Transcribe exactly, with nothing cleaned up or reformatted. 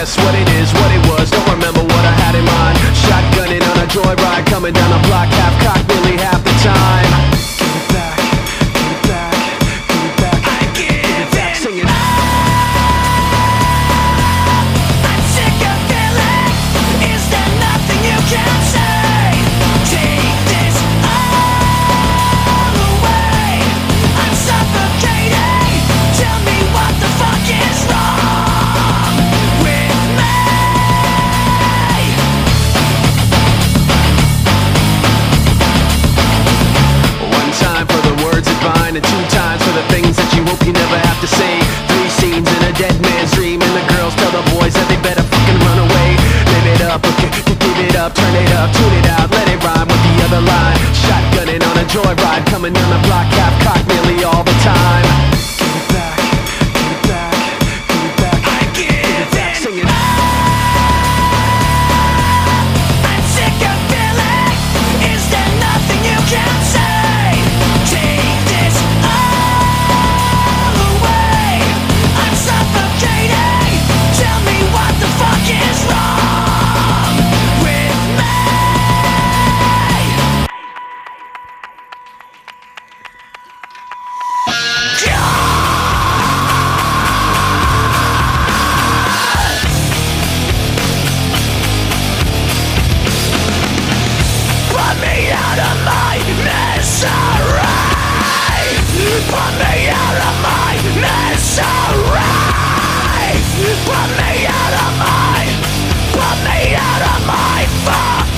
guess what it is, what it was, don't remember what I had in mind. Shotgunning on a joyride, coming down a block, half cocked, nearly half the time. Give it back, give it back, give it back, I give, give it back, sing it. I'm sick of feeling, is there nothing you can say? Take this all away, I'm suffocating, tell me what the fuck is wrong. And two times for the things that you hope you never have to say. Three scenes in a dead man's dream, and the girls tell the boys that they better fucking run away. Live it up, okay, give it up, turn it up, tune it out, let it rhyme with the other line. Shotgunning on a joyride, coming down the block, half cocked, nearly all the time. Give it back, give it back, give it back, I give, give it back, sing it. I'm sick of feeling, is there nothing you can say? Take Put me out of my, put me out of my fuck.